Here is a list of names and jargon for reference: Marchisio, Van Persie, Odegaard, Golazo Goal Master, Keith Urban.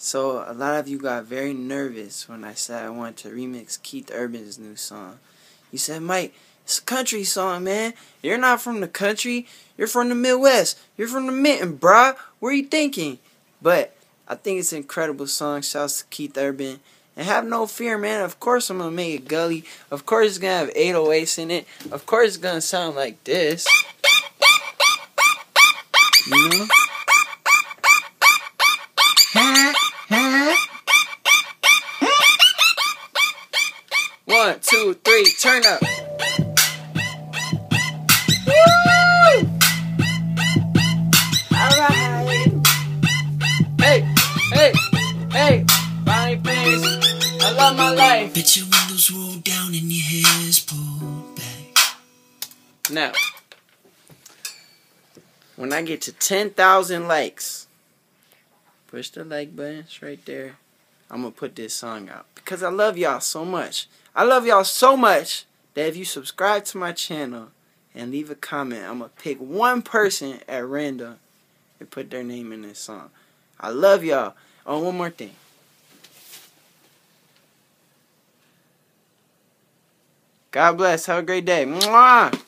So a lot of you got very nervous when I said I wanted to remix Keith Urban's new song. You said, Mike, it's a country song, man. You're not from the country. You're from the Midwest. You're from the Mitten, bruh. What are you thinking? But I think it's an incredible song. Shouts to Keith Urban. And have no fear, man. Of course I'm going to make it gully. Of course it's going to have 808s in it. Of course it's going to sound like this. You know? One, two, three, turn up. Woo! All right. Hey, hey, hey, my face. I love my life. Bitch, your windows rolled down and your hair's pulled back. Now, when I get to 10,000 likes, push the like button, it's right there. I'm gonna put this song out because I love y'all so much. I love y'all so much that if you subscribe to my channel and leave a comment, I'm gonna pick one person at random and put their name in this song. I love y'all. Oh, one more thing. God bless. Have a great day. Mwah!